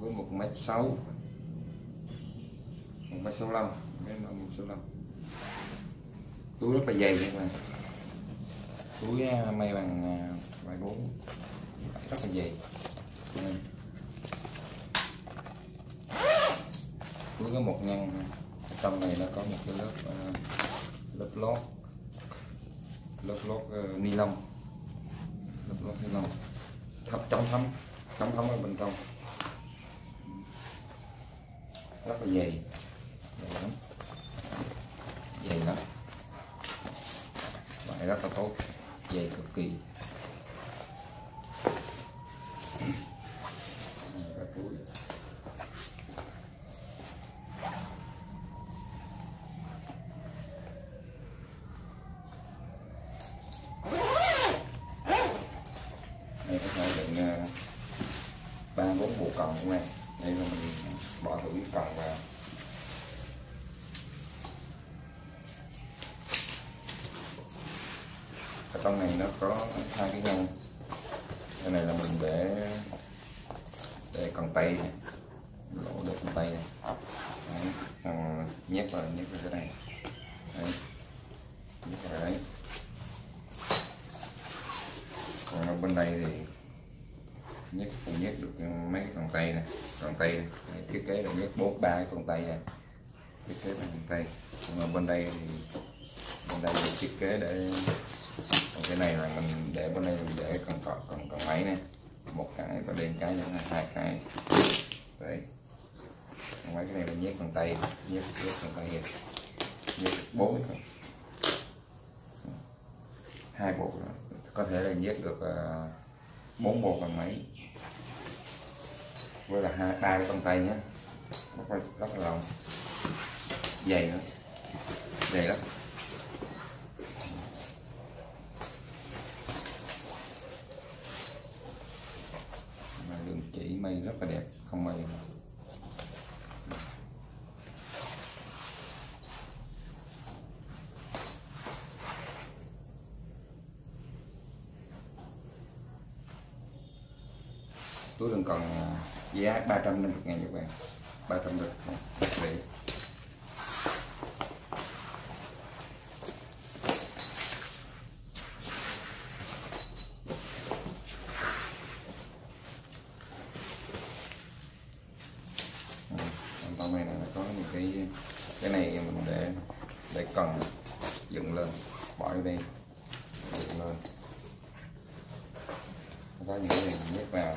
với 1m6, 1m65, 1m65. Túi rất là dày các bạn, túi may bằng vải bố, rất là dày. Túi có một nhân, trong này nó có một cái lớp lót ni lông, chống thấm ở bên trong, rất là dày lắm, loại rất là tốt, dày cực kỳ. Còn của này, đây là mình bỏ thử cái cần vào. Ở trong này nó có hai cái nhân. Cái này là mình để cần tay này, lỗ được cần tay này. Đấy, xong nhét vào cái này. Đấy, nhét vào đấy. Còn ở bên đây thì cũng nhét được mấy cái con tay này, thiết kế được nhét 4-3 cái con tay này, thiết kế bằng con tay. Còn ở bên đây thì mình thiết kế để còn cái này là mình để bên đây mình để còn máy này, một cái và bên cái nữa là hai cái đấy. Còn mấy cái này mình nhét con tay, nhét con tay này, nhét 4 cái, 2 bộ nữa. Có thể là nhét được 4 bộ bằng máy với là 3 cái con tay nhé, rất là rộng, dày nữa, dày lắm. Đường chỉ may rất là đẹp, không may mà. Túi đừng còn giá 350.000 các bạn, 350 để con này là có một cái này mình để cần dựng lên, bỏ vô đây dựng lên, có những cái này nhét vào,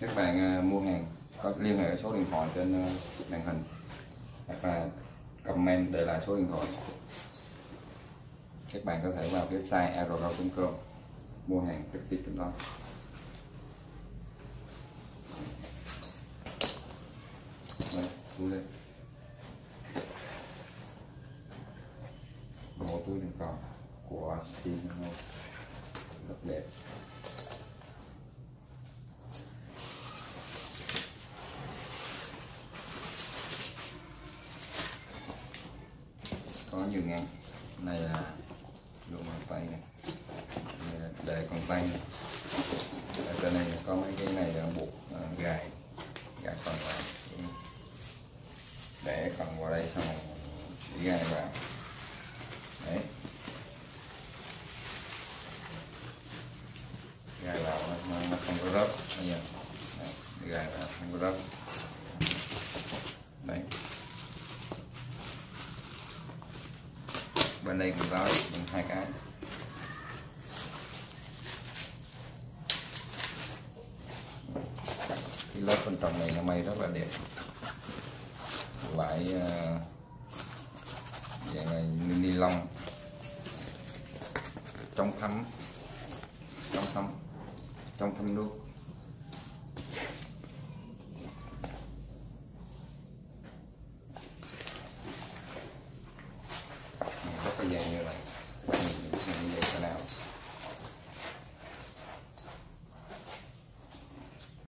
các bạn mua hàng có liên hệ số điện thoại trên màn hình hoặc là comment để lại số điện thoại. Các bạn có thể vào website adocau.com mua hàng trực tiếp trên đó. Bộ túi đựng còn của Shimano rất đẹp. Nhiều ngang này là đồ bàn tay này, này là để còn tay này. Ở trên này có mấy cái này là buộc gài còn vào, để còn vào đây xong chỉ gài vào đấy, gài vào nó không có rớt. Bây giờ đấy, gài vào không có rớt đấy. Bên đây cũng có bằng 2 cái. Cái lớp bên trong này nó may rất là đẹp. loại dạng là ni lông trong thấm nước.